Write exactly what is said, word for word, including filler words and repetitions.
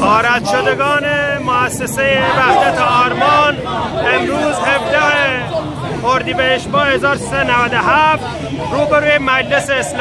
آرد شدگان مؤسسه وحدت آرمان امروز هفدهم اردیبهشت هزار و سیصد و نود و هفت روبروی مجلس اسلامی